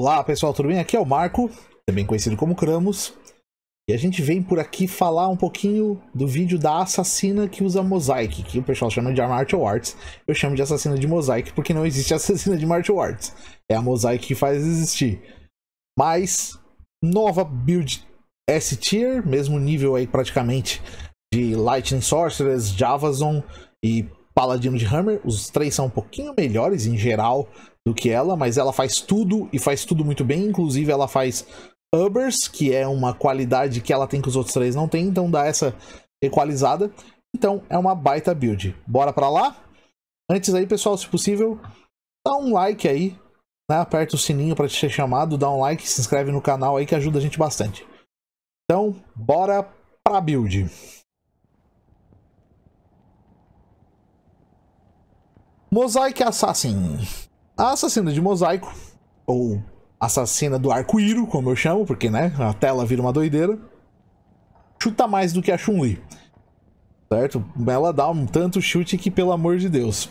Olá pessoal, tudo bem? Aqui é o Marco, também conhecido como Cramos. E a gente vem por aqui falar um pouquinho do vídeo da assassina que usa Mosaic, que o pessoal chama de Martial Arts. Eu chamo de assassina de Mosaic porque não existe assassina de Martial Arts. É a Mosaic que faz existir. Mas, nova build S-Tier, mesmo nível aí praticamente de Lightning Sorceress, Javazon e Paladino de Hammer. Os três são um pouquinho melhores em geral do que ela, mas ela faz tudo e faz tudo muito bem. Inclusive ela faz Ubers, que é uma qualidade que ela tem que os outros três não tem, então dá essa equalizada. Então é uma baita build. Bora pra lá? Antes aí, pessoal, se possível, dá um like aí, né? Aperta o sininho pra te ser chamado, dá um like, se inscreve no canal aí que ajuda a gente bastante. Então, bora pra build. Mosaic Assassin. A assassina de mosaico, ou assassina do arco-íro, como eu chamo, porque né, a tela vira uma doideira, chuta mais do que a Chun-Li, certo? Ela dá um tanto chute que, pelo amor de Deus.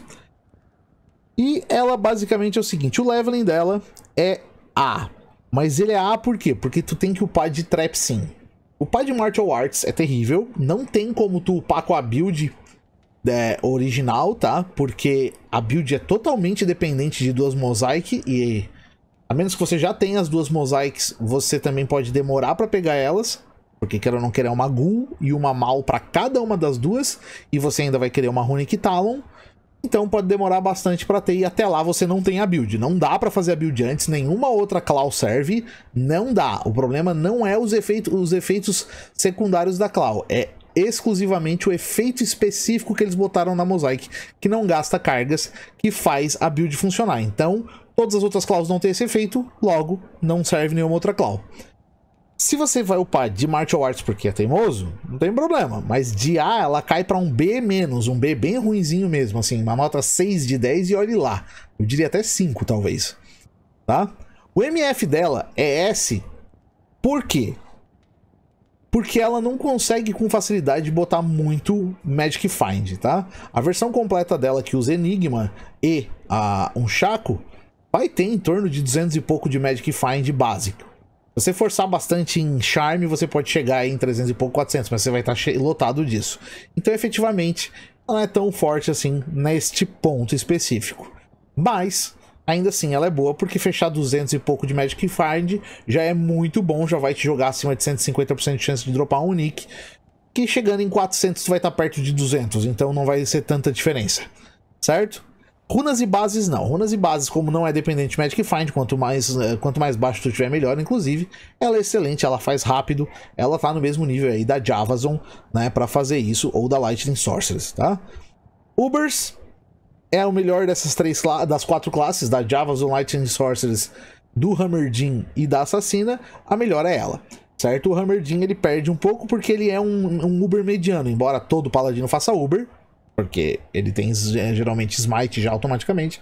E ela basicamente é o seguinte, o leveling dela é A, mas ele é A por quê? Porque tu tem que upar de trap sim. Upar de Martial Arts é terrível, não tem como tu upar com a build original, tá? Porque a build é totalmente dependente de duas Mosaic e a menos que você já tenha as duas Mosaics, você também pode demorar pra pegar elas, porque quer ou não querer uma Ghoul e uma Mal pra cada uma das duas, e você ainda vai querer uma Runic Talon, então pode demorar bastante pra ter, e até lá você não tem a build, não dá pra fazer a build antes, nenhuma outra Claw serve, não dá, o problema não é os efeitos secundários da Claw, é exclusivamente o efeito específico que eles botaram na Mosaic, que não gasta cargas, que faz a build funcionar. Então, todas as outras claws não têm esse efeito, logo, não serve nenhuma outra claw. Se você vai upar de Martial Arts porque é teimoso, não tem problema, mas de A ela cai para um B-, um B bem ruinzinho mesmo, assim, uma nota 6 de 10 e olhe lá. Eu diria até 5, talvez. Tá? O MF dela é S, por quê? Porque ela não consegue com facilidade botar muito Magic Find, tá? A versão completa dela que usa Enigma e um Chaco vai ter em torno de 200 e pouco de Magic Find básico. Se você forçar bastante em Charme, você pode chegar aí em 300 e pouco, 400, mas você vai estar lotado disso. Então, efetivamente, ela não é tão forte assim neste ponto específico. Mas ainda assim, ela é boa, porque fechar 200 e pouco de Magic Find já é muito bom, já vai te jogar acima de 150% de chance de dropar um nick, que chegando em 400 tu vai estar perto de 200, então não vai ser tanta diferença, certo? Runas e bases não, runas e bases, como não é dependente de Magic Find, quanto mais baixo tu tiver melhor, inclusive, ela é excelente, ela faz rápido, ela tá no mesmo nível aí da Javazon, né, pra fazer isso, ou da Lightning Sorceress, tá? Ubers é o melhor dessas das quatro classes, da Javazon, Lightning Sorceress, do Hammerdin e da Assassina, a melhor é ela, certo? O Hammerdin ele perde um pouco porque ele é um Uber mediano, embora todo paladino faça Uber, porque ele tem geralmente Smite já automaticamente,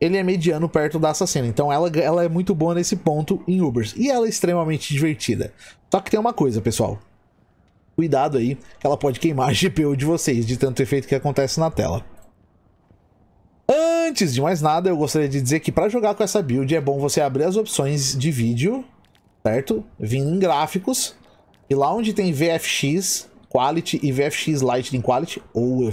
ele é mediano perto da Assassina, então ela é muito boa nesse ponto em Ubers, e ela é extremamente divertida. Só que tem uma coisa, pessoal, cuidado aí, que ela pode queimar a GPU de vocês, de tanto efeito que acontece na tela. Antes de mais nada, eu gostaria de dizer que para jogar com essa build é bom você abrir as opções de vídeo, certo? Vindo em gráficos, e lá onde tem VFX Quality e VFX Lightning Quality, ou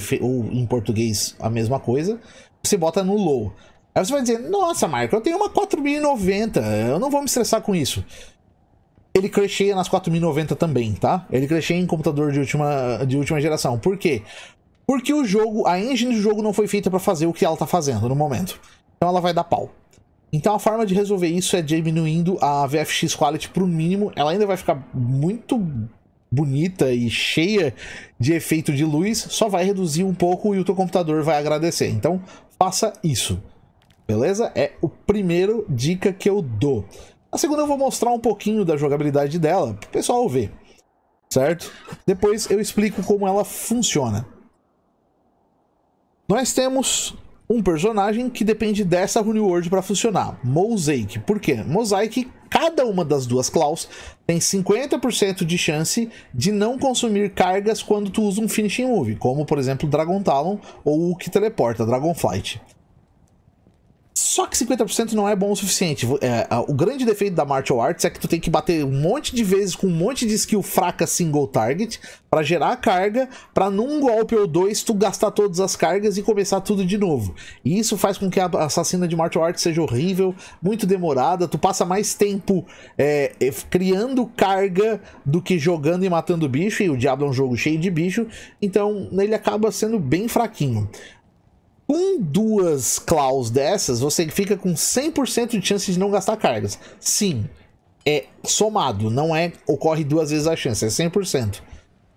em português a mesma coisa, você bota no Low. Aí você vai dizer, nossa Marco, eu tenho uma 4090, eu não vou me estressar com isso. Ele crecheia nas 4090 também, tá? Ele crecheia em computador de última geração, por quê? Porque o jogo, a engine do jogo não foi feita para fazer o que ela tá fazendo no momento. Então ela vai dar pau. Então a forma de resolver isso é diminuindo a VFX Quality pro mínimo. Ela ainda vai ficar muito bonita e cheia de efeito de luz. Só vai reduzir um pouco e o teu computador vai agradecer. Então faça isso. Beleza? É a primeira dica que eu dou. A segunda eu vou mostrar um pouquinho da jogabilidade dela pro pessoal ver. Certo? Depois eu explico como ela funciona. Nós temos um personagem que depende dessa Runeworld para funcionar, Mosaic. Por quê? Mosaic, cada uma das duas claws tem 50% de chance de não consumir cargas quando tu usa um finishing move, como por exemplo Dragon Talon ou o que teleporta, Dragonflight. Só que 50% não é bom o suficiente. O grande defeito da Martial Arts é que tu tem que bater um monte de vezes com um monte de skill fraca single target pra gerar a carga, pra num golpe ou dois tu gastar todas as cargas e começar tudo de novo. E isso faz com que a assassina de Martial Arts seja horrível, muito demorada. Tu passa mais tempo criando carga do que jogando e matando o bicho, e o Diablo é um jogo cheio de bicho, então ele acaba sendo bem fraquinho. Com duas claws dessas, você fica com 100% de chance de não gastar cargas. Sim, é somado, não é ocorre duas vezes a chance, é 100%.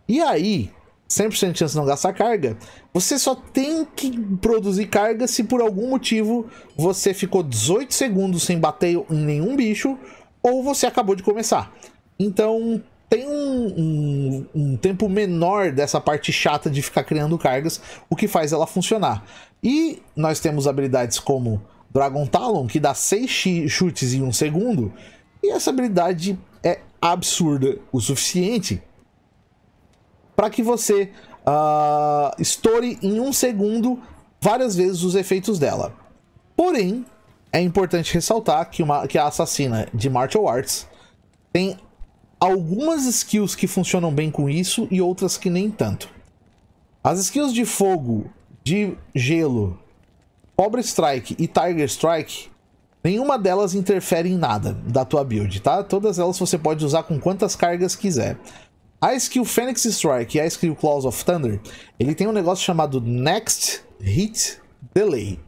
E aí, 100% de chance de não gastar carga, você só tem que produzir carga se por algum motivo você ficou 18 segundos sem bater em nenhum bicho, ou você acabou de começar. Então... tem um tempo menor dessa parte chata de ficar criando cargas, o que faz ela funcionar. E nós temos habilidades como Dragon Talon, que dá 6 chutes em 1 segundo. E essa habilidade é absurda o suficiente para que você estoure em 1 segundo várias vezes os efeitos dela. Porém, é importante ressaltar que a assassina de Martial Arts tem... algumas skills que funcionam bem com isso e outras que nem tanto. As skills de fogo, de gelo, Cobra Strike e Tiger Strike, nenhuma delas interfere em nada da tua build, tá? Todas elas você pode usar com quantas cargas quiser. A skill Phoenix Strike e a skill Claws of Thunder, ele tem um negócio chamado Next Hit Delay.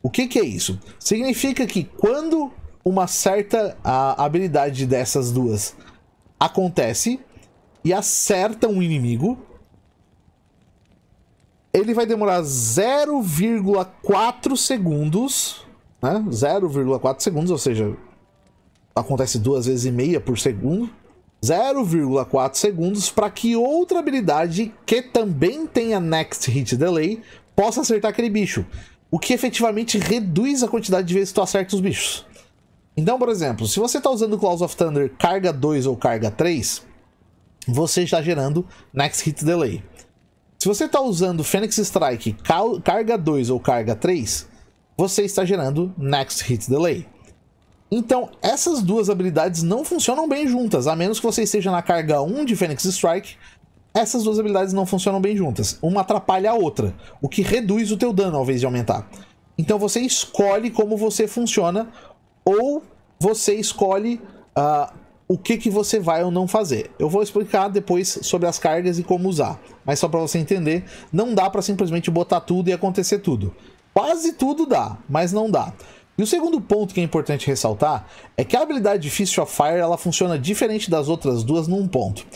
O que é isso? Significa que quando uma certa habilidade dessas duas acontece e acerta um inimigo, ele vai demorar 0,4 segundos, né? 0,4 segundos, ou seja, acontece 2,5 vezes por segundo. 0,4 segundos para que outra habilidade que também tenha Next Hit Delay possa acertar aquele bicho, o que efetivamente reduz a quantidade de vezes que tu acerta os bichos. Então, por exemplo, se você está usando Claws of Thunder carga 2 ou carga 3, você está gerando Next Hit Delay. Se você está usando Phoenix Strike carga 2 ou carga 3, você está gerando Next Hit Delay. Então, essas duas habilidades não funcionam bem juntas, a menos que você esteja na carga 1 de Phoenix Strike. Essas duas habilidades não funcionam bem juntas, uma atrapalha a outra, o que reduz o teu dano ao invés de aumentar. Então você escolhe como você funciona, ou você escolhe o que você vai ou não fazer. Eu vou explicar depois sobre as cargas e como usar, mas só para você entender, não dá para simplesmente botar tudo e acontecer tudo. Quase tudo dá, mas não dá. E o segundo ponto que é importante ressaltar é que a habilidade de Fist of Fire ela funciona diferente das outras duas num ponto.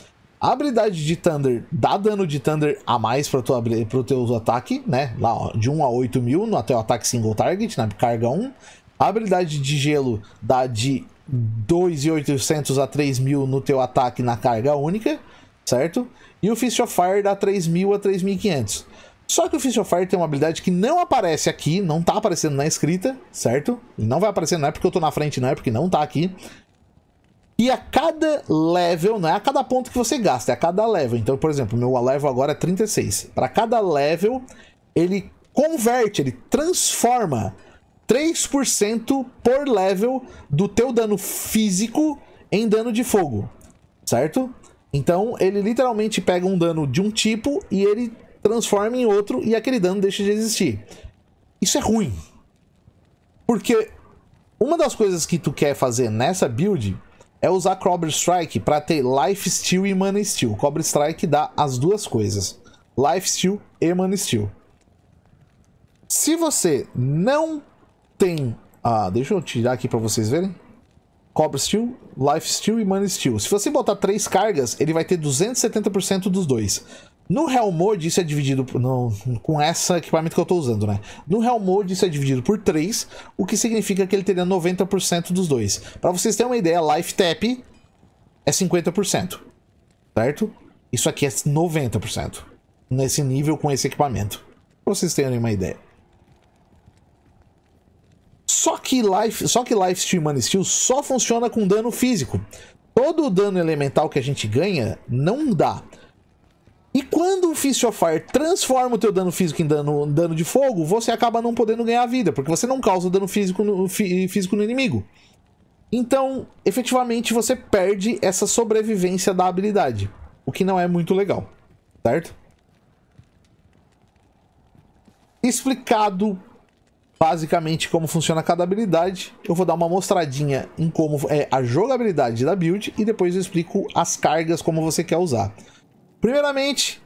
A habilidade de Thunder dá dano de Thunder a mais para o teu ataque, né? Lá, ó, de 1 a 8 mil no teu ataque single target, na carga 1. A habilidade de gelo dá de 2.800 a 3.000 no teu ataque na carga única, certo? E o Fist of Fire dá 3.000 a 3.500. Só que o Fist of Fire tem uma habilidade que não aparece aqui, não tá aparecendo na escrita, certo? Não vai aparecer, não é porque eu tô na frente, não é porque não tá aqui. E a cada level, não é a cada ponto que você gasta, é a cada level. Então, por exemplo, meu level agora é 36. Para cada level, ele converte, ele transforma 3% por level do teu dano físico em dano de fogo, certo? Então ele literalmente pega um dano de um tipo e ele transforma em outro e aquele dano deixa de existir. Isso é ruim, porque uma das coisas que tu quer fazer nessa build é usar Cobra Strike para ter Life Steel e Mana Steel. Cobra Strike dá as duas coisas, Life Steel e Mana Steel. Se você não tem, deixa eu tirar aqui pra vocês verem, Cobra Steel, Life Steel e Mana Steel. Se você botar 3 cargas, ele vai ter 270% dos dois. No Hell Mode isso é dividido com esse equipamento que eu tô usando, né? No Hell Mode isso é dividido por 3, o que significa que ele teria 90% dos dois. Pra vocês terem uma ideia, Life Tap é 50%, certo? Isso aqui é 90%, nesse nível com esse equipamento, pra vocês terem uma ideia. Só que Life Steal e Mana Steal só funciona com dano físico. Todo o dano elemental que a gente ganha não dá. E quando o Fist of Fire transforma o teu dano físico em dano de fogo, você acaba não podendo ganhar vida, porque você não causa dano físico no inimigo. Então, efetivamente, você perde essa sobrevivência da habilidade, o que não é muito legal, certo? Explicado basicamente como funciona cada habilidade, eu vou dar uma mostradinha em como é a jogabilidade da build e depois eu explico as cargas, como você quer usar. Primeiramente,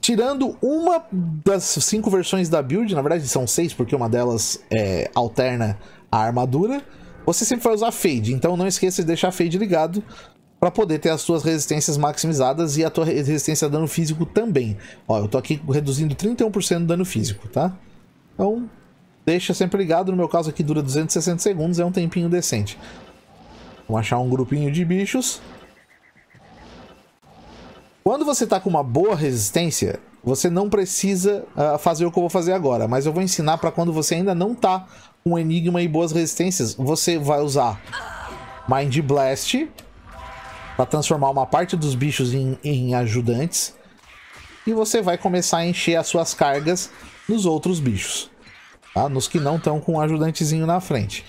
tirando uma das 5 versões da build, na verdade são 6 porque uma delas alterna a armadura, você sempre vai usar Fade, então não esqueça de deixar Fade ligado para poder ter as suas resistências maximizadas e a tua resistência a dano físico também. Ó, eu tô aqui reduzindo 31% do dano físico, tá? Então, deixa sempre ligado, no meu caso aqui dura 260 segundos, é um tempinho decente. Vamos achar um grupinho de bichos. Quando você tá com uma boa resistência, você não precisa fazer o que eu vou fazer agora, mas eu vou ensinar para quando você ainda não tá com Enigma e boas resistências. Você vai usar Mind Blast para transformar uma parte dos bichos em ajudantes. E você vai começar a encher as suas cargas nos outros bichos. Tá? Nos que não estão com um ajudantezinho na frente.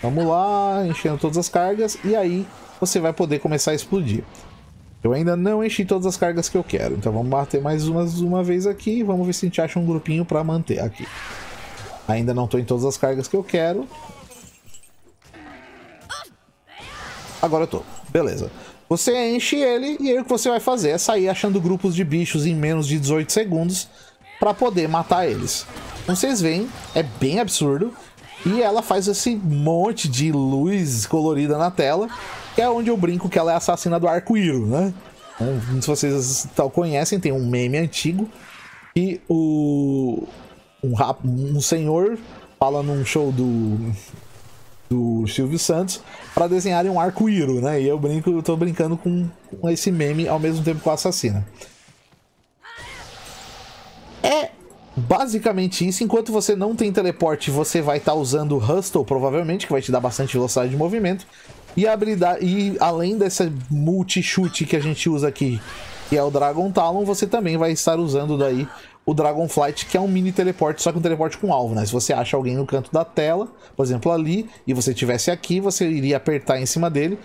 Vamos lá, enchendo todas as cargas. E aí você vai poder começar a explodir. Eu ainda não enchi todas as cargas que eu quero. Então vamos bater mais uma vez aqui. Vamos ver se a gente acha um grupinho para manter aqui. Ainda não estou em todas as cargas que eu quero. Agora eu tô. Beleza. Você enche ele e aí o que você vai fazer é sair achando grupos de bichos em menos de 18 segundos para poder matar eles. Como vocês veem, é bem absurdo. E ela faz esse monte de luz colorida na tela, que é onde eu brinco que ela é a assassina do arco-íris, né? Se vocês conhecem, tem um meme antigo que um senhor fala num show do Silvio Santos para desenharem um arco-íris, né? E eu tô brincando com esse meme ao mesmo tempo com a assassina. É basicamente isso. Enquanto você não tem teleporte, você vai estar usando o Hustle, provavelmente, que vai te dar bastante velocidade de movimento. E a habilidade, e além dessa multi-chute que a gente usa aqui, que é o Dragon Talon, você também vai estar usando daí o Dragon Flight, que é um mini teleporte, só que um teleporte com alvo, né? Se você acha alguém no canto da tela, por exemplo ali, e você estivesse aqui, você iria apertar em cima dele,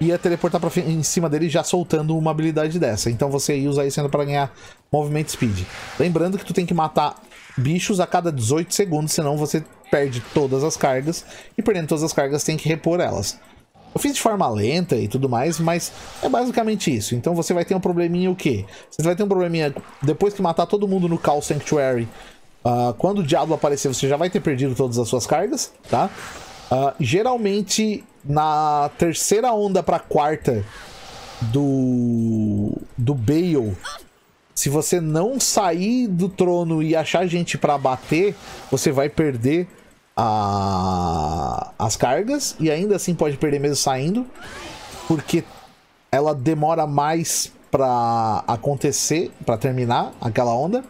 ia teleportar em cima dele já soltando uma habilidade dessa. Então você ia usar isso ainda para ganhar movimento speed. Lembrando que tu tem que matar bichos a cada 18 segundos, senão você perde todas as cargas, e perdendo todas as cargas tem que repor elas. Eu fiz de forma lenta e tudo mais, mas é basicamente isso. Então você vai ter um probleminha o quê? Você vai ter um probleminha depois que matar todo mundo no Call Sanctuary. Quando o Diablo aparecer, você já vai ter perdido todas as suas cargas, tá? Geralmente, na terceira onda pra quarta do Bale, se você não sair do trono e achar gente pra bater, você vai perder as cargas, e ainda assim pode perder mesmo saindo, porque ela demora mais pra acontecer, pra terminar aquela onda.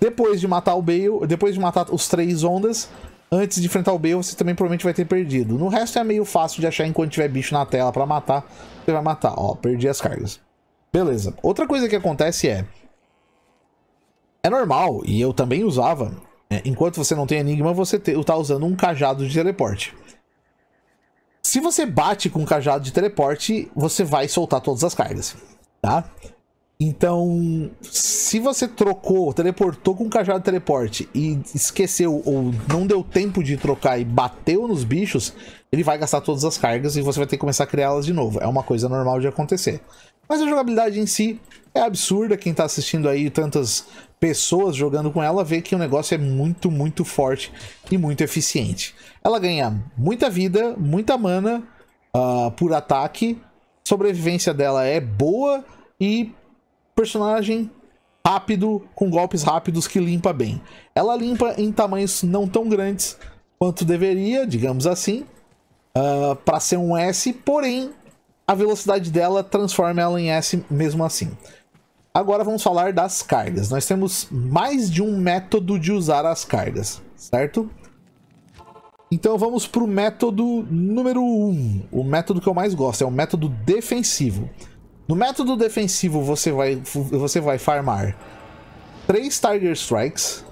Depois de matar o Bale, depois de matar os 3 ondas, antes de enfrentar o Bale, você também provavelmente vai ter perdido. No resto é meio fácil de achar, enquanto tiver bicho na tela pra matar, você vai matar. Ó, perdi as cargas. Beleza. Outra coisa que acontece é normal, e eu também usava. Enquanto você não tem Enigma, você tá usando um cajado de teleporte. Se você bate com um cajado de teleporte, você vai soltar todas as cargas, tá? Então, se você teleportou com um cajado de teleporte e esqueceu ou não deu tempo de trocar e bateu nos bichos, ele vai gastar todas as cargas e você vai ter que começar a criá-las de novo. É uma coisa normal de acontecer. Mas a jogabilidade em si é absurda. Quem tá assistindo aí, tantas pessoas jogando com ela, vê que o negócio é muito, muito forte e muito eficiente. Ela ganha muita vida, muita mana por ataque, sobrevivência dela é boa e personagem rápido, com golpes rápidos que limpa bem. Ela limpa em tamanhos não tão grandes quanto deveria, digamos assim, para ser um S, porém a velocidade dela transforma ela em S mesmo assim. Agora vamos falar das cargas. Nós temos mais de um método de usar as cargas, certo? Então vamos para o método número 1, o método que eu mais gosto, é o método defensivo. No método defensivo você vai farmar 3 Tiger Strikes.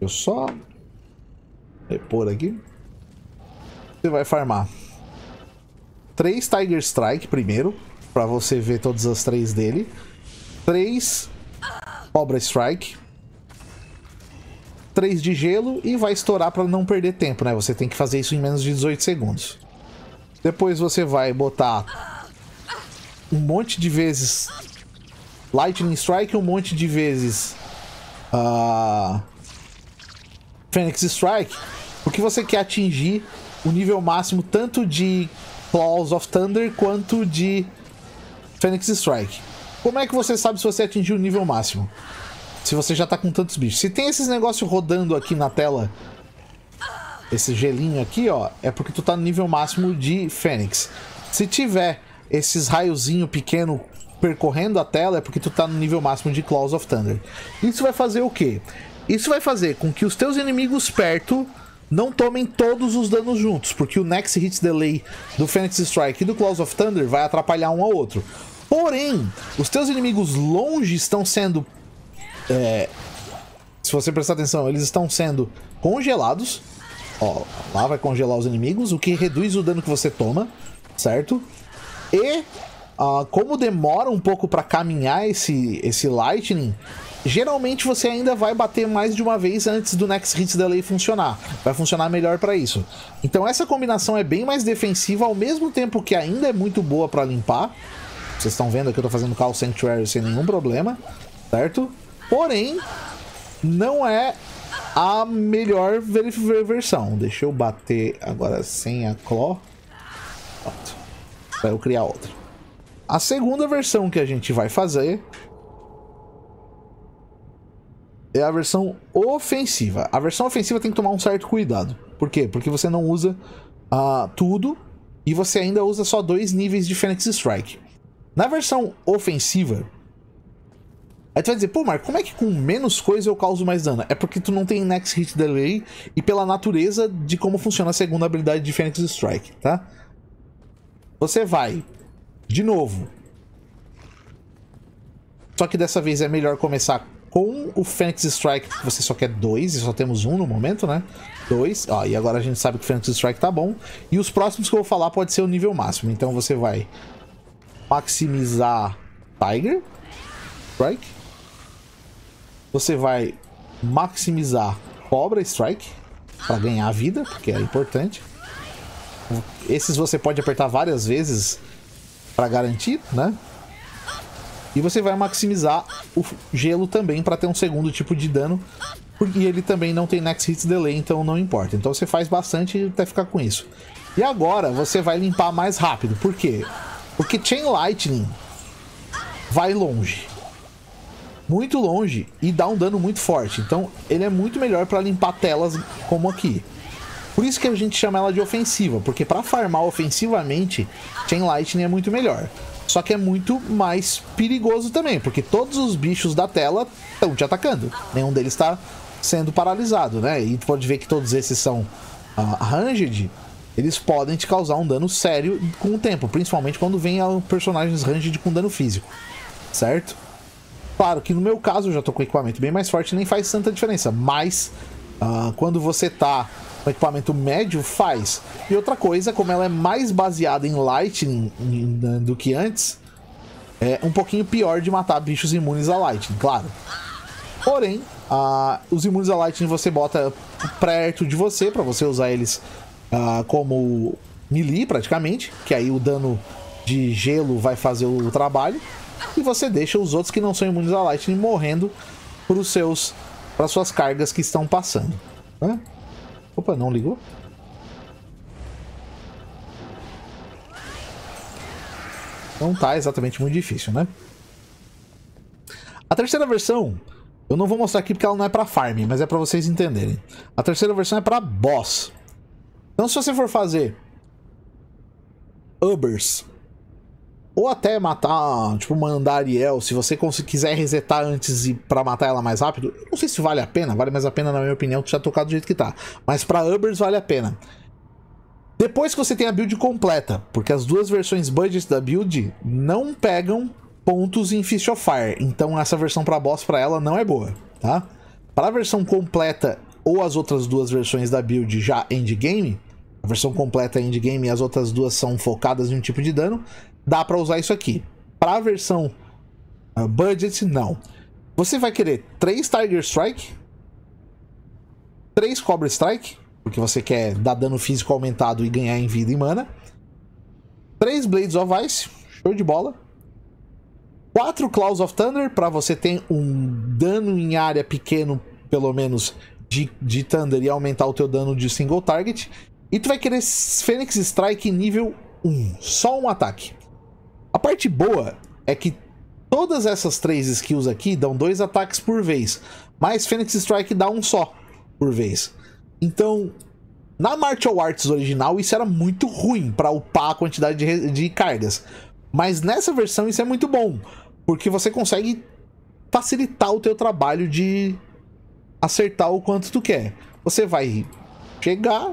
Eu só repor aqui. Você vai farmar 3 Tiger Strike primeiro, para você ver todas as 3 dele. 3 Cobra Strike, 3 de gelo e vai estourar para não perder tempo, né? Você tem que fazer isso em menos de 18 segundos. Depois você vai botar um monte de vezes Lightning Strike, um monte de vezes Phoenix Strike, porque você quer atingir o nível máximo tanto de Claws of Thunder quanto de Phoenix Strike. Como é que você sabe se você atingiu o nível máximo? Se você já tá com tantos bichos. Se tem esses negócios rodando aqui na tela, esse gelinho aqui, ó, é porque tu tá no nível máximo de Fênix. Se tiver esses raiozinho pequeno percorrendo a tela, é porque tu tá no nível máximo de Claws of Thunder. Isso vai fazer o quê? Isso vai fazer com que os teus inimigos perto não tomem todos os danos juntos, porque o Next Hit Delay do Phoenix Strike e do Claws of Thunder vai atrapalhar um ao outro. Porém, os teus inimigos longe estão sendo... se você prestar atenção, eles estão sendo congelados. Ó, lá vai congelar os inimigos, o que reduz o dano que você toma, certo? E como demora um pouco para caminhar esse Lightning, geralmente você ainda vai bater mais de uma vez antes do Next Hit Delay funcionar. Vai funcionar melhor para isso. Então essa combinação é bem mais defensiva, ao mesmo tempo que ainda é muito boa para limpar. Vocês estão vendo que eu tô fazendo Call Sanctuary sem nenhum problema, certo? Porém, não é a melhor versão. Deixa eu bater agora sem a Claw. Pronto. Pra eu criar outra. A segunda versão que a gente vai fazer é a versão ofensiva. A versão ofensiva tem que tomar um certo cuidado. Por quê? Porque você não usa tudo e você ainda usa só 2 níveis de Phoenix Strike. Na versão ofensiva... Aí tu vai dizer, pô, Marco, como é que com menos coisa eu causo mais dano? É porque tu não tem Next Hit Delay e pela natureza de como funciona a segunda habilidade de Phoenix Strike, tá? Você vai, de novo. Só que dessa vez é melhor começar com o Phoenix Strike, porque você só quer 2 e só temos 1 no momento, né? 2, ó, e agora a gente sabe que o Phoenix Strike tá bom. E os próximos que eu vou falar pode ser o nível máximo, então você vai maximizar Tiger Strike. Você vai maximizar Cobra Strike para ganhar vida, porque é importante. Esses você pode apertar várias vezes para garantir, né? E você vai maximizar o gelo também para ter um segundo tipo de dano. E ele também não tem Next Hit Delay, então não importa. Então você faz bastante até ficar com isso. E agora você vai limpar mais rápido. Por quê? Porque Chain Lightning vai longe. Muito longe e dá um dano muito forte. Então ele é muito melhor para limpar telas como aqui. Por isso que a gente chama ela de ofensiva, porque para farmar ofensivamente, Chain Lightning é muito melhor. Só que é muito mais perigoso também, porque todos os bichos da tela estão te atacando. Nenhum deles está sendo paralisado, né? E tu pode ver que todos esses são ranged. Eles podem te causar um dano sério com o tempo, principalmente quando vem personagens ranged com dano físico, certo? Claro que no meu caso eu já tô com equipamento bem mais forte, nem faz tanta diferença, mas quando você tá com equipamento médio, faz. E outra coisa, como ela é mais baseada em Lightning do que antes, é um pouquinho pior de matar bichos imunes a Lightning, claro. Porém, os imunes a Lightning você bota perto de você, pra você usar eles como melee praticamente, que aí o dano de gelo vai fazer o trabalho. E você deixa os outros que não são imunes a Lightning morrendo para suas cargas que estão passando. Né? Opa, não ligou? Não tá exatamente muito difícil, né? A terceira versão, eu não vou mostrar aqui porque ela não é para farm, mas é para vocês entenderem. A terceira versão é para boss. Então se você for fazer Ubers Ou até matar, tipo, uma Andariel, se você quiser resetar antes e pra matar ela mais rápido. Eu não sei se vale a pena, vale mais a pena, na minha opinião, que já tocar do jeito que tá. Mas pra Ubers vale a pena. Depois que você tem a build completa, porque as duas versões budget da build não pegam pontos em Fist of Fire. Então essa versão pra boss, pra ela, não é boa, tá? Pra versão completa ou as outras duas versões da build já endgame, a versão completa é endgame e as outras duas são focadas em um tipo de dano, dá pra usar isso aqui. Pra versão budget, não. Você vai querer 3 Tiger Strike, 3 Cobra Strike, porque você quer dar dano físico aumentado e ganhar em vida e mana, 3 Blades of Ice, show de bola, 4 Claws of Thunder, pra você ter um dano em área pequeno, pelo menos, de Thunder e aumentar o teu dano de single target. E tu vai querer Phoenix Strike nível 1, só um ataque. A parte boa é que todas essas 3 skills aqui dão 2 ataques por vez, mas Phoenix Strike dá um só por vez. Então, na Martial Arts original isso era muito ruim para upar a quantidade de cargas, mas nessa versão isso é muito bom, porque você consegue facilitar o teu trabalho de acertar o quanto tu quer. Você vai chegar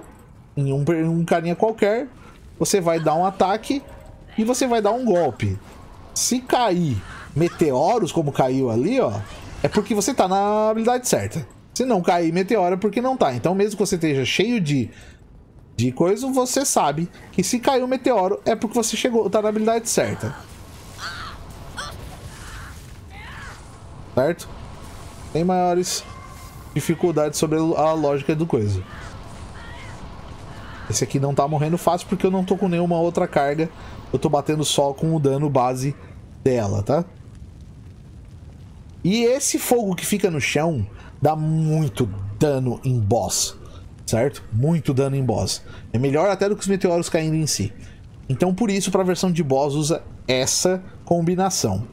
em um carinha qualquer, você vai dar um ataque e você vai dar um golpe. Se cair meteoros, como caiu ali, ó, é porque você tá na habilidade certa. Se não cair meteoro é porque não tá. Então mesmo que você esteja cheio de coisa, você sabe que se cair um meteoro é porque você chegou, tá na habilidade certa. Certo? Tem maiores dificuldades sobre a lógica do coisa. Esse aqui não tá morrendo fácil porque eu não tô com nenhuma outra carga. Eu tô batendo só com o dano base dela, tá? E esse fogo que fica no chão dá muito dano em boss, certo? Muito dano em boss. É melhor até do que os meteoros caindo em si. Então por isso, para a versão de boss, usa essa combinação.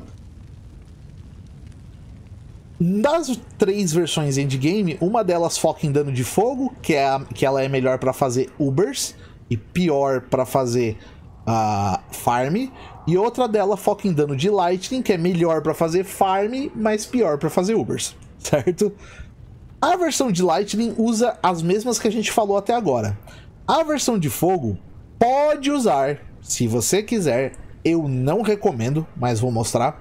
Das 3 versões endgame, uma delas foca em dano de fogo, que ela é melhor para fazer Ubers e pior para fazer farm. E outra dela foca em dano de Lightning, que é melhor para fazer farm, mas pior para fazer Ubers, certo? A versão de Lightning usa as mesmas que a gente falou até agora. A versão de fogo pode usar, se você quiser, eu não recomendo, mas vou mostrar.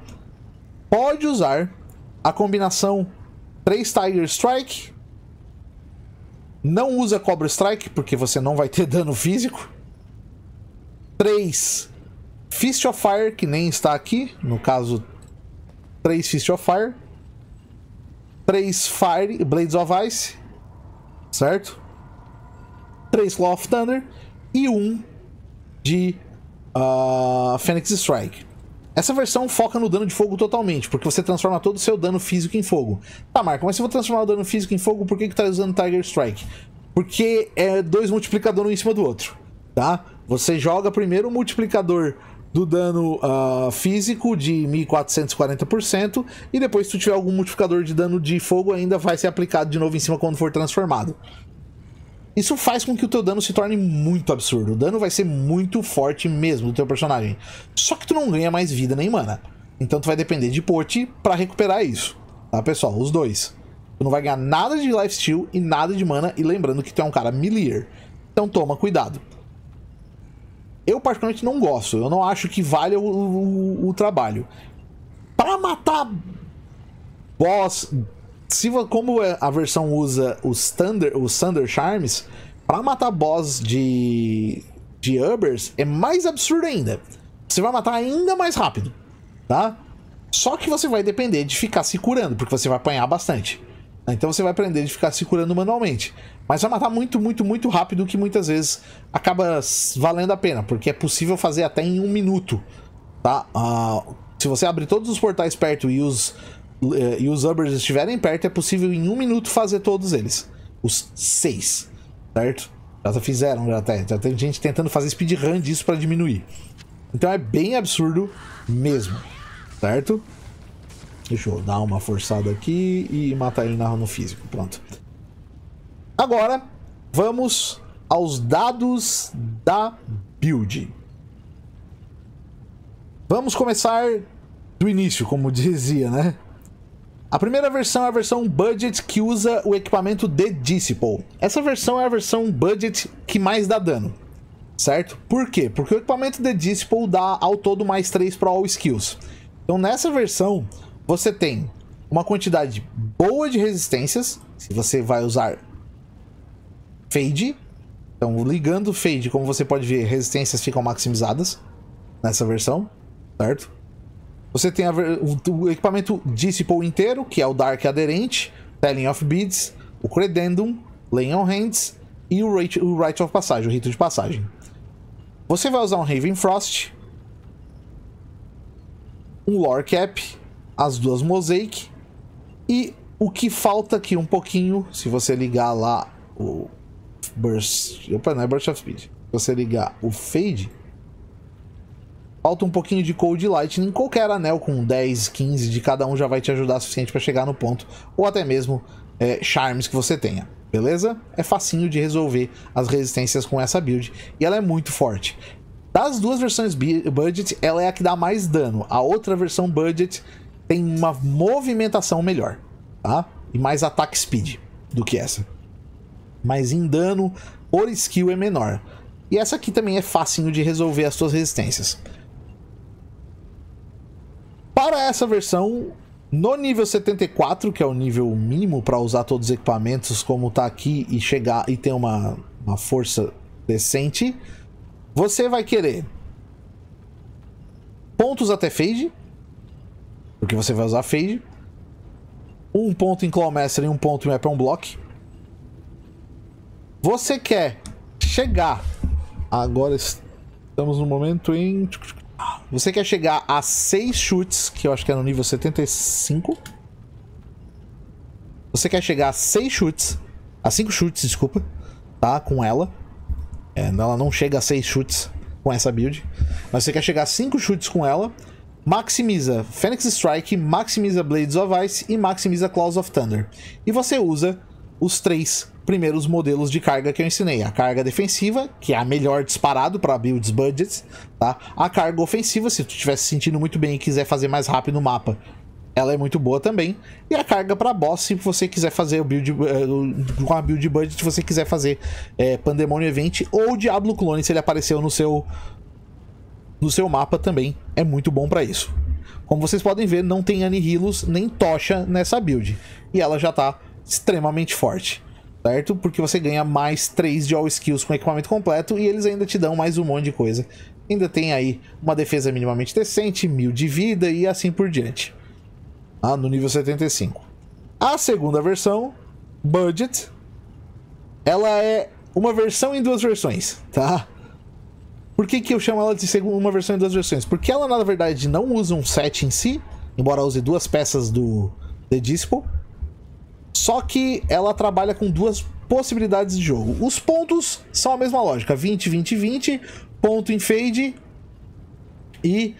Pode usar a combinação 3 Tiger Strike. Não usa Cobra Strike, porque você não vai ter dano físico. 3 Fist of Fire, que nem está aqui. No caso, 3 Fist of Fire. 3 Fire, Blades of Ice. Certo? 3 Claw of Thunder. E 1 de Phoenix Strike. Essa versão foca no dano de fogo totalmente, porque você transforma todo o seu dano físico em fogo. Tá, Marco, mas se eu vou transformar o dano físico em fogo, por que que tá usando Tiger Strike? Porque é 2 multiplicadores um em cima do outro, tá? Você joga primeiro o multiplicador do dano físico de 1440% e depois, se tu tiver algum multiplicador de dano de fogo, ainda vai ser aplicado de novo em cima quando for transformado. Isso faz com que o teu dano se torne muito absurdo. O dano vai ser muito forte mesmo do teu personagem. Só que tu não ganha mais vida nem mana. Então tu vai depender de pote pra recuperar isso. Tá, pessoal? Os 2. Tu não vai ganhar nada de Life Steel e nada de mana. E lembrando que tu é um cara melee. Então toma cuidado. Eu particularmente não gosto. Eu não acho que vale o trabalho. Pra matar boss... como a versão usa os Thunder Charms, para matar boss de Ubers é mais absurdo ainda. Você vai matar ainda mais rápido, tá? Só que você vai depender de ficar se curando, porque você vai apanhar bastante. Então você vai aprender de ficar se curando manualmente. Mas vai matar muito, muito, muito rápido, que muitas vezes acaba valendo a pena, porque é possível fazer até em 1 minuto, tá? Se você abrir todos os portais perto e os Ubers estiverem perto, é possível em 1 minuto fazer todos eles. Os 6, certo? Já fizeram, já tem gente tentando fazer speedrun disso pra diminuir. Então é bem absurdo mesmo, certo? Deixa eu dar uma forçada aqui e matar ele no físico, pronto. Agora, vamos aos dados da build. Vamos começar do início, como dizia, né? A primeira versão é a versão Budget, que usa o equipamento The Disciple. Essa versão é a versão Budget que mais dá dano, certo? Por quê? Porque o equipamento The Disciple dá ao todo mais 3 para All Skills. Então nessa versão você tem uma quantidade boa de resistências, se você vai usar Fade. Então ligando o Fade, como você pode ver, resistências ficam maximizadas nessa versão, certo? Você tem o equipamento Disciple inteiro, que é o Dark Aderente, Telling of Beads, o Credendum, Lay on Hands e o Rite of Passage, o Rito de Passagem. Você vai usar um Raven Frost, um Lore Cap, as duas Mosaic e o que falta aqui um pouquinho, se você ligar lá o Burst... Opa, não é Burst of Speed. Se você ligar o Fade... Falta um pouquinho de Cold Lightning. Qualquer anel com 10, 15 de cada um já vai te ajudar o suficiente para chegar no ponto. Ou até mesmo charms que você tenha. Beleza? É facinho de resolver as resistências com essa build. E ela é muito forte. Das duas versões Budget, ela é a que dá mais dano. A outra versão Budget tem uma movimentação melhor, tá? E mais ataque speed do que essa. Mas em dano, por skill é menor. E essa aqui também é facinho de resolver as suas resistências. Para essa versão, no nível 74, que é o nível mínimo para usar todos os equipamentos como tá aqui e chegar e ter uma força decente, você vai querer pontos até Fade, porque você vai usar Fade, um ponto em Claw Master e um ponto em Weapon Block. Você quer chegar, agora estamos no momento em... Você quer chegar a 6 chutes, que eu acho que é no nível 75. Você quer chegar a 6 chutes, a 5 chutes, desculpa, tá? Com ela. Ela não chega a 6 chutes com essa build. Mas você quer chegar a 5 chutes com ela. Maximiza Phoenix Strike, maximiza Blades of Ice e maximiza Claws of Thunder. E você usa os 3 primeiros modelos de carga que eu ensinei. A carga defensiva, que é a melhor disparado para builds budgets, tá? A carga ofensiva, se tu estiver se sentindo muito bem e quiser fazer mais rápido o mapa, ela é muito boa também. E a carga para boss, se você quiser fazer o build com a build budget, se você quiser fazer Pandemônio Event ou Diablo Clone, se ele apareceu no seu mapa também, é muito bom para isso. Como vocês podem ver, não tem Annihilus nem tocha nessa build. E ela já tá extremamente forte. Certo? Porque você ganha mais 3 de all skills com equipamento completo e eles ainda te dão mais um monte de coisa. Ainda tem aí uma defesa minimamente decente, 1000 de vida e assim por diante. Ah, no nível 75. A segunda versão, Budget, ela é uma versão em duas versões, tá? Por que que eu chamo ela de uma versão em duas versões? Porque ela, na verdade, não usa um set em si, embora use duas peças do The Disciple. Só que ela trabalha com duas possibilidades de jogo. Os pontos são a mesma lógica. 20, 20, 20. Ponto em Fade. E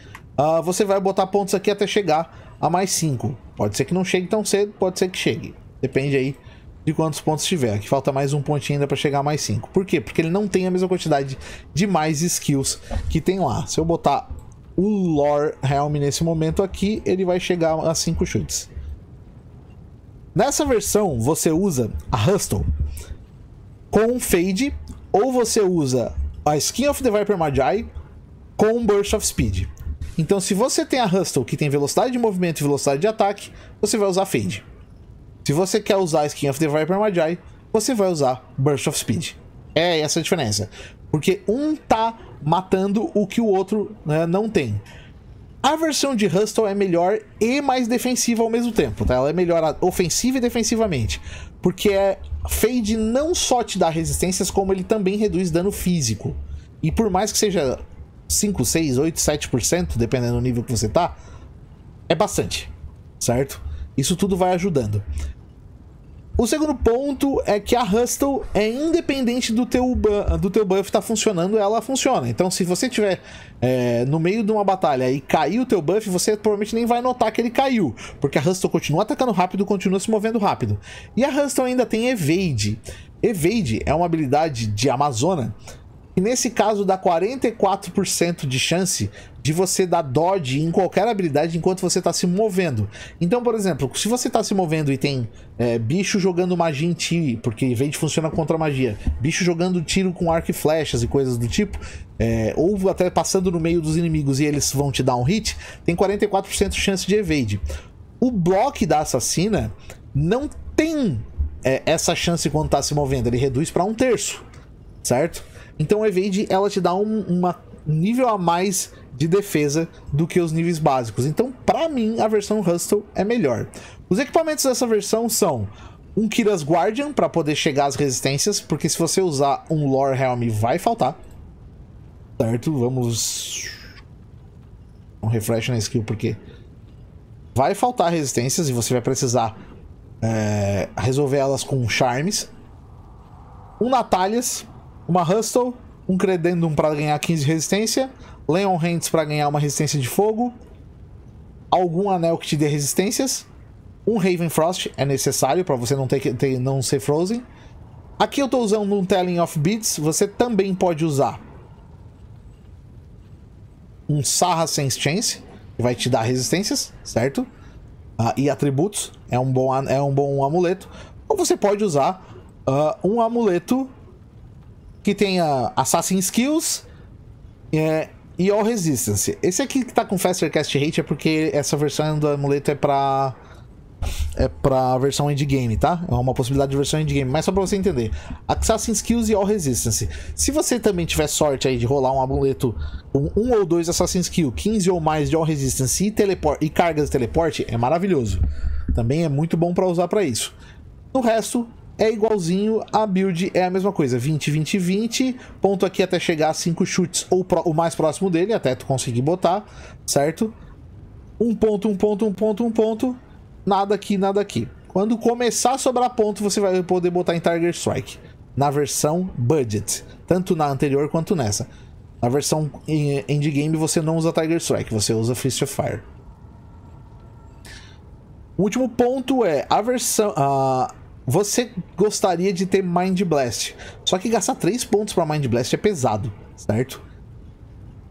você vai botar pontos aqui até chegar a mais 5. Pode ser que não chegue tão cedo, pode ser que chegue. Depende aí de quantos pontos tiver. Aqui falta mais um pontinho ainda para chegar a mais 5. Por quê? Porque ele não tem a mesma quantidade de mais skills que tem lá. Se eu botar o Lore Helm nesse momento aqui, ele vai chegar a 5 chutes. Nessa versão, você usa a Hustle com Fade, ou você usa a Skin of the Viper Magi com Burst of Speed. Então, se você tem a Hustle, que tem velocidade de movimento e velocidade de ataque, você vai usar Fade. Se você quer usar a Skin of the Viper Magi, você vai usar Burst of Speed. É essa a diferença. Porque um tá matando o que o outro, né, não tem. A versão de Hustle é melhor e mais defensiva ao mesmo tempo, tá? Ela é melhor ofensiva e defensivamente, porque Fade não só te dá resistências, como ele também reduz dano físico. E por mais que seja 5, 6, 8, 7%, dependendo do nível que você tá, é bastante, certo? Isso tudo vai ajudando. O segundo ponto é que a Hustle é independente do teu buff tá funcionando, ela funciona. Então, se você tiver no meio de uma batalha e cair o teu buff, você provavelmente nem vai notar que ele caiu, porque a Hustle continua atacando rápido, continua se movendo rápido. E a Hustle ainda tem Evade. Evade é uma habilidade de Amazona, e nesse caso dá 44% de chance de você dar dodge em qualquer habilidade enquanto você está se movendo. Então, por exemplo, se você está se movendo e tem bicho jogando magia em ti, porque Fade funciona contra magia, bicho jogando tiro com arco e flechas e coisas do tipo, ou até passando no meio dos inimigos e eles vão te dar um hit, tem 44% de chance de evade. O bloco da assassina não tem essa chance quando tá se movendo, ele reduz para 1/3, certo? Então a evade, ela te dá um nível a mais de defesa do que os níveis básicos. Então, pra mim, a versão Hustle é melhor. Os equipamentos dessa versão são um Kira's Guardian, pra poder chegar às resistências, porque se você usar um Lore Helm, vai faltar. Certo? Vamos... um refresh na skill, porque... vai faltar resistências e você vai precisar resolver elas com charmes. Um Natalias, uma Hustle, um Credendum para ganhar 15 de resistência, Leon Hands para ganhar uma resistência de fogo, algum anel que te dê resistências, um Raven Frost é necessário para você não não ser Frozen. Aqui eu estou usando um Telling of Beads, você também pode usar um Saracens Chance, que vai te dar resistências, certo? E atributos, é um bom amuleto. Ou você pode usar um amuleto que tenha Assassin Skills e All Resistance. Esse aqui que tá com Faster Cast Rate é porque essa versão do amuleto é pra versão endgame, tá? É uma possibilidade de versão endgame, mas só pra você entender. Assassin Skills e All Resistance. Se você também tiver sorte aí de rolar um amuleto com 1 ou 2 Assassin Skills, 15 ou mais de All Resistance e cargas de teleporte, é maravilhoso. Também é muito bom pra usar pra isso. No resto... é igualzinho, a build é a mesma coisa, 20, 20, 20, ponto aqui até chegar a 5 chutes, ou o mais próximo dele, até tu conseguir botar, certo? Um ponto, um ponto, um ponto, um ponto, nada aqui, nada aqui. Quando começar a sobrar ponto, você vai poder botar em Tiger Strike, na versão Budget, tanto na anterior quanto nessa. Na versão Endgame você não usa Tiger Strike, você usa Fist of Fire. O último ponto é a versão... você gostaria de ter Mind Blast, só que gastar 3 pontos para Mind Blast é pesado, certo?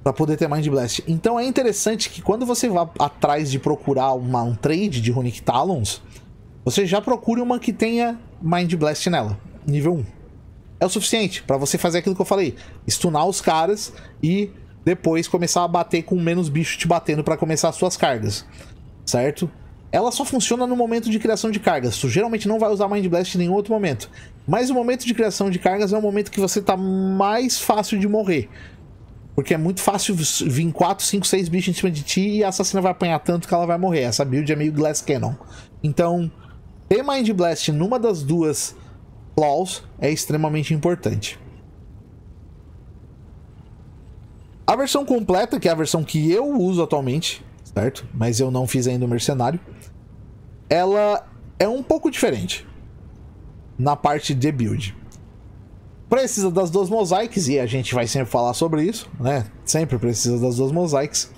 Para poder ter Mind Blast. Então é interessante que quando você vá atrás de procurar um trade de Runic Talons, você já procure uma que tenha Mind Blast nela, nível 1. É o suficiente para você fazer aquilo que eu falei, stunar os caras e depois começar a bater com menos bicho te batendo para começar as suas cargas, certo? Ela só funciona no momento de criação de cargas. Tu geralmente não vai usar Mind Blast em nenhum outro momento. Mas o momento de criação de cargas é o momento que você tá mais fácil de morrer. Porque é muito fácil vir 4, 5, 6 bichos em cima de ti e a assassina vai apanhar tanto que ela vai morrer. Essa build é meio Glass Cannon. Então, ter Mind Blast numa das duas claws é extremamente importante. A versão completa, que é a versão que eu uso atualmente, certo? Mas eu não fiz ainda o mercenário. Ela é um pouco diferente na parte de build. Precisa das 2 mosaics, e a gente vai sempre falar sobre isso, né? Sempre precisa das 2 mosaics.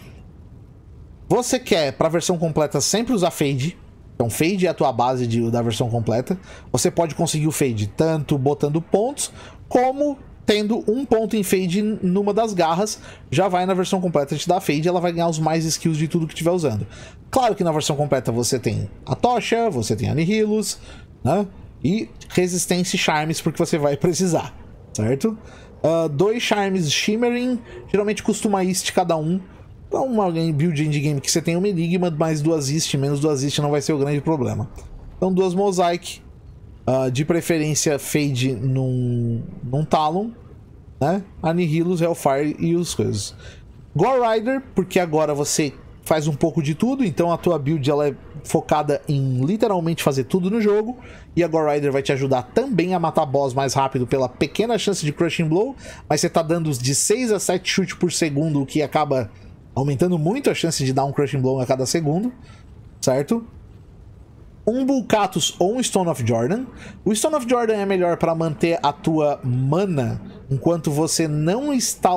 Você quer, para a versão completa, sempre usar Fade. Então Fade é a tua base da versão completa. Você pode conseguir o Fade tanto botando pontos, como tendo um ponto em Fade numa das garras, já vai na versão completa te dar Fade, ela vai ganhar os mais skills de tudo que estiver usando. Claro que na versão completa você tem a tocha, você tem Annihilus, né? E resistência e charmes, porque você vai precisar, certo? 2 charmes Shimmering, geralmente custa uma East cada um. Para uma build endgame que você tem uma Enigma, mais 2 East, menos 2 East não vai ser o grande problema. Então 2 Mosaic. De preferência Fade num Talon, né? Annihilus, Hellfire e os coisas. Gore Rider, porque agora você faz um pouco de tudo, então a tua build ela é focada em literalmente fazer tudo no jogo. E a Gore Rider vai te ajudar também a matar boss mais rápido pela pequena chance de Crushing Blow, mas você tá dando de 6 a 7 chutes por segundo, o que acaba aumentando muito a chance de dar um Crushing Blow a cada segundo, certo? Um Bulcatus ou um Stone of Jordan. O Stone of Jordan é melhor para manter a tua mana enquanto você não está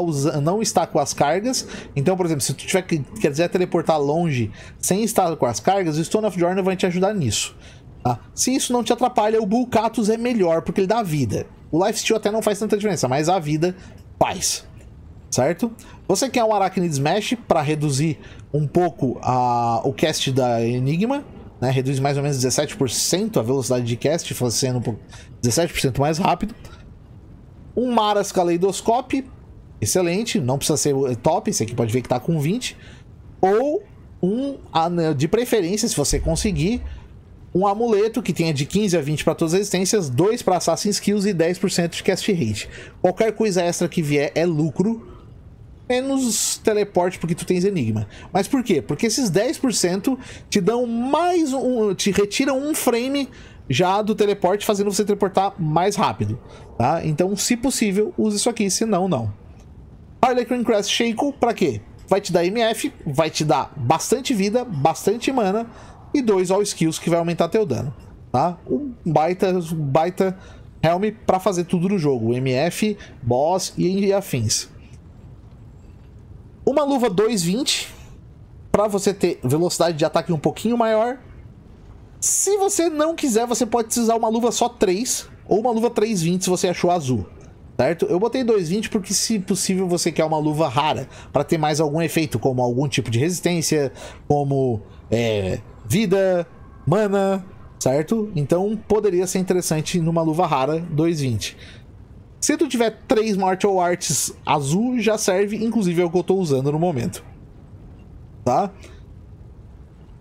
com as cargas. Então, por exemplo, se tu tiver quiser teleportar longe sem estar com as cargas, o Stone of Jordan vai te ajudar nisso. Tá? Se isso não te atrapalha, o Bulcatus é melhor porque ele dá vida. O Life Steel até não faz tanta diferença, mas a vida faz. Certo? Você quer um Arachnid Smash para reduzir um pouco o cast da Enigma, né? Reduz mais ou menos 17% a velocidade de cast, fazendo um pouco 17% mais rápido. Um Maras Caleidoscope, excelente, não precisa ser top, esse aqui pode ver que tá com 20. Ou um, de preferência, se você conseguir, um amuleto que tenha de 15 a 20 para todas as resistências, 2 para assassin skills e 10% de cast rate. Qualquer coisa extra que vier é lucro, menos teleporte porque tu tens enigma. Mas por quê? Porque esses 10% te dão mais um, te retiram um frame já do teleporte, fazendo você teleportar mais rápido, tá? Então, se possível, use isso aqui, se não, não. Harlequin Crest Shackle, pra quê? Vai te dar MF, vai te dar bastante vida, bastante mana e 2 all skills que vai aumentar teu dano, tá? Um baita helm pra fazer tudo no jogo, MF, boss e afins. Uma luva 220 pra você ter velocidade de ataque um pouquinho maior. Se você não quiser, você pode precisar uma luva só 3 ou uma luva 320 se você achou azul, certo? Eu botei 220 porque, se possível, você quer uma luva rara para ter mais algum efeito, como algum tipo de resistência, como vida, mana, certo? Então poderia ser interessante numa luva rara 220. Se tu tiver 3 Martial Arts azul, já serve, inclusive é o que eu tô usando no momento, tá?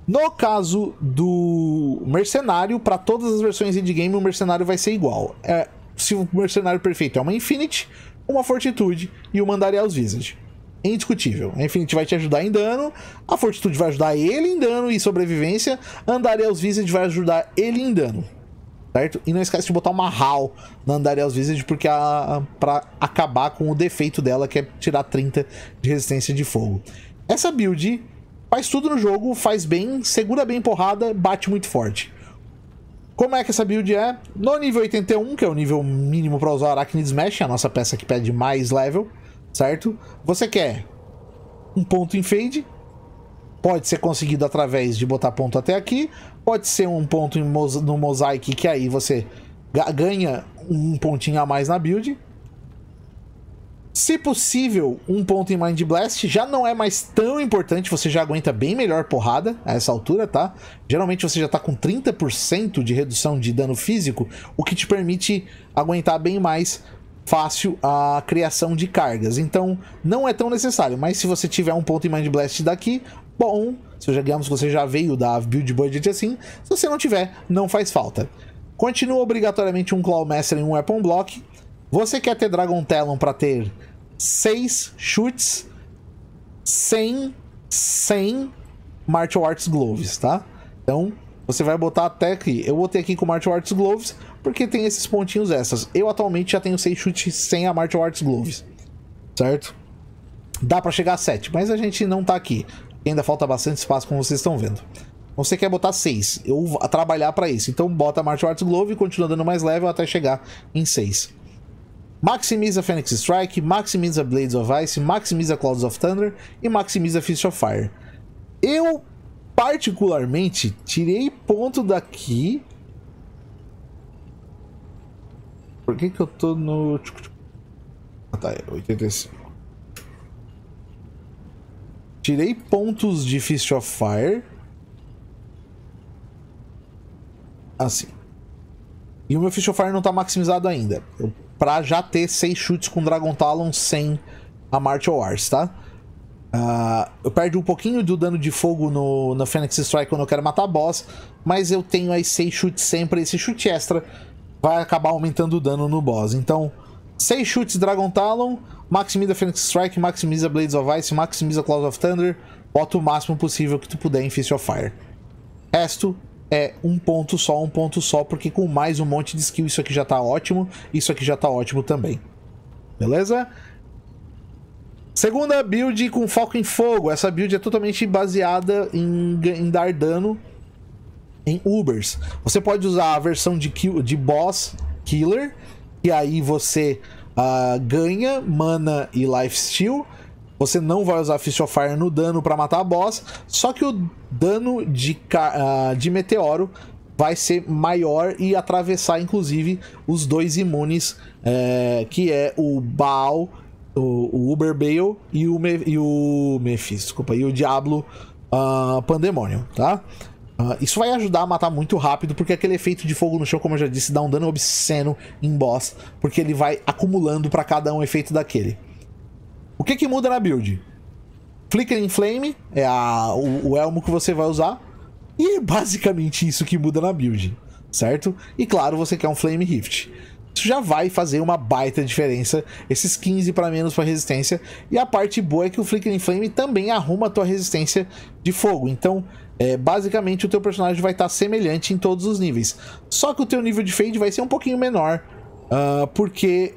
No caso do mercenário, para todas as versões endgame, o mercenário vai ser igual. Se o mercenário perfeito é uma Infinity, uma Fortitude e uma Andariel's Visage. É indiscutível. A Infinity vai te ajudar em dano, a Fortitude vai ajudar ele em dano e sobrevivência, a Andariel's Visage vai ajudar ele em dano, certo? E não esquece de botar uma HAL na Andariel's Visage, porque para acabar com o defeito dela, que é tirar 30 de resistência de fogo. Essa build faz tudo no jogo, faz bem, segura bem porrada, bate muito forte. Como é que essa build é? No nível 81, que é o nível mínimo para usar Arachnid Smash, a nossa peça que pede mais level, certo? Você quer um ponto em Fade, pode ser conseguido através de botar ponto até aqui, pode ser um ponto no Mosaic, que aí você ganha um pontinho a mais na build. Se possível, um ponto em Mind Blast já não é mais tão importante, você já aguenta bem melhor porrada a essa altura, tá? Geralmente você já tá com 30% de redução de dano físico, o que te permite aguentar bem mais fácil a criação de cargas. Então, não é tão necessário, mas se você tiver um ponto em Mind Blast daqui, bom, digamos que você já veio da build budget assim, se você não tiver, não faz falta. Continua obrigatoriamente um Claw Master e um Weapon Block. Você quer ter Dragon Talon para ter 6 chutes sem Martial Arts Gloves, tá? Então, você vai botar até aqui. Eu botei aqui com Martial Arts Gloves porque tem esses pontinhos extras. Eu atualmente já tenho 6 chutes sem a Martial Arts Gloves, certo? Dá para chegar a 7, mas a gente não tá aqui. Ainda falta bastante espaço, como vocês estão vendo. Você quer botar 6. Eu vou trabalhar para isso. Então, bota Martial Arts Glove e continua dando mais level até chegar em 6. Maximiza Phoenix Strike, maximiza Blades of Ice, maximiza Claws of Thunder e maximiza Fist of Fire. Eu, particularmente, tirei ponto daqui. Por que que eu tô no... Ah, tá, é 85. Tirei pontos de Fist of Fire. Assim. E o meu Fist of Fire não tá maximizado ainda. Pra já ter 6 chutes com Dragon Talon sem a Martial Arts, tá? Eu perdi um pouquinho do dano de fogo na Phoenix Strike quando eu quero matar boss, mas eu tenho aí 6 chutes sempre. Esse chute extra vai acabar aumentando o dano no boss. Então, 6 chutes Dragon Talon, maximiza Phoenix Strike, maximiza Blades of Ice, maximiza Claws of Thunder, bota o máximo possível que tu puder em Fist of Fire. Resto... é um ponto só, porque com mais um monte de skill isso aqui já tá ótimo, isso aqui já tá ótimo também. Beleza? Segunda build com foco em fogo. Essa build é totalmente baseada em dar dano em Ubers. Você pode usar a versão de boss killer, e aí você ganha mana e life steal. Você não vai usar Fist of Fire no dano para matar a boss, só que o dano de meteoro vai ser maior e atravessar, inclusive, os dois imunes, que é o Bale, o Uber Bale e o Mephis, desculpa, e o Diablo Pandemônio, tá? Isso vai ajudar a matar muito rápido, porque aquele efeito de fogo no chão, como eu já disse, dá um dano obsceno em boss, porque ele vai acumulando pra cada um efeito daquele. O que que muda na build? Flickering Flame é o elmo que você vai usar, e é basicamente isso que muda na build, certo? E claro, você quer um Flame Rift. Isso já vai fazer uma baita diferença, esses 15 para menos para resistência. E a parte boa é que o Flickering Flame também arruma a tua resistência de fogo. Então, basicamente, o teu personagem vai estar semelhante em todos os níveis. Só que o teu nível de Fade vai ser um pouquinho menor, porque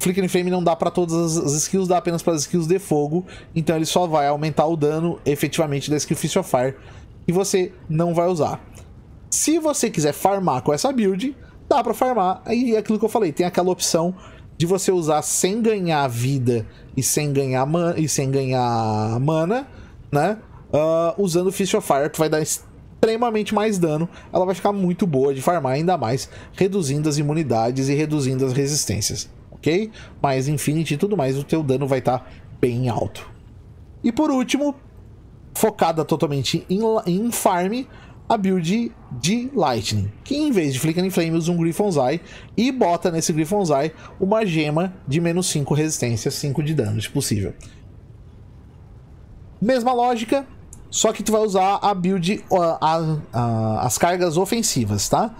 Flickering Flame não dá para todas as skills, dá apenas para as skills de fogo. Então, ele só vai aumentar o dano, efetivamente, da skill Fist of Fire, que você não vai usar. Se você quiser farmar com essa build, dá pra farmar, aí é aquilo que eu falei, tem aquela opção de você usar sem ganhar vida e sem ganhar mana, né? Usando Fist of Fire, que vai dar extremamente mais dano, ela vai ficar muito boa de farmar, ainda mais reduzindo as imunidades e reduzindo as resistências, ok? Mas Infinity e tudo mais, o teu dano vai estar bem alto. E por último, focada totalmente em farm, a build de Lightning, que em vez de Flickering Flame usa um Griffon's Eye e bota nesse Griffon's Eye uma gema de menos 5 resistência, 5 de dano, se possível. Mesma lógica, só que tu vai usar a build, as cargas ofensivas, tá?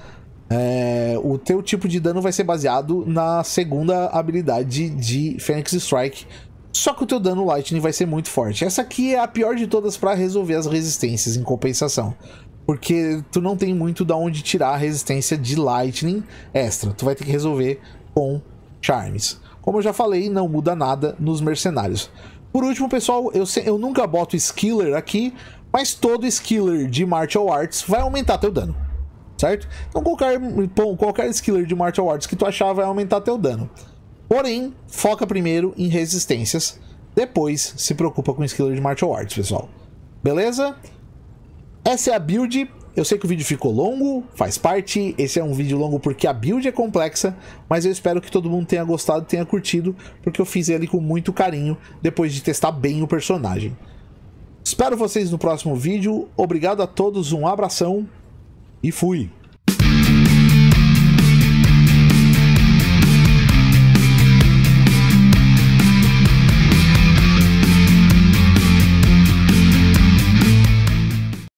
O teu tipo de dano vai ser baseado na segunda habilidade de Phoenix Strike, só que o teu dano Lightning vai ser muito forte. Essa aqui é a pior de todas para resolver as resistências em compensação, porque tu não tem muito da onde tirar a resistência de Lightning extra. Tu vai ter que resolver com Charms. Como eu já falei, não muda nada nos mercenários. Por último, pessoal, eu nunca boto Skiller aqui, mas todo Skiller de Martial Arts vai aumentar teu dano, certo? Então qualquer Skiller de Martial Arts que tu achar vai aumentar teu dano. Porém, foca primeiro em resistências, depois se preocupa com Skiller de Martial Arts, pessoal. Beleza? Essa é a build. Eu sei que o vídeo ficou longo, faz parte, esse é um vídeo longo porque a build é complexa, mas eu espero que todo mundo tenha gostado, tenha curtido, porque eu fiz ele com muito carinho, depois de testar bem o personagem. Espero vocês no próximo vídeo, obrigado a todos, um abração e fui!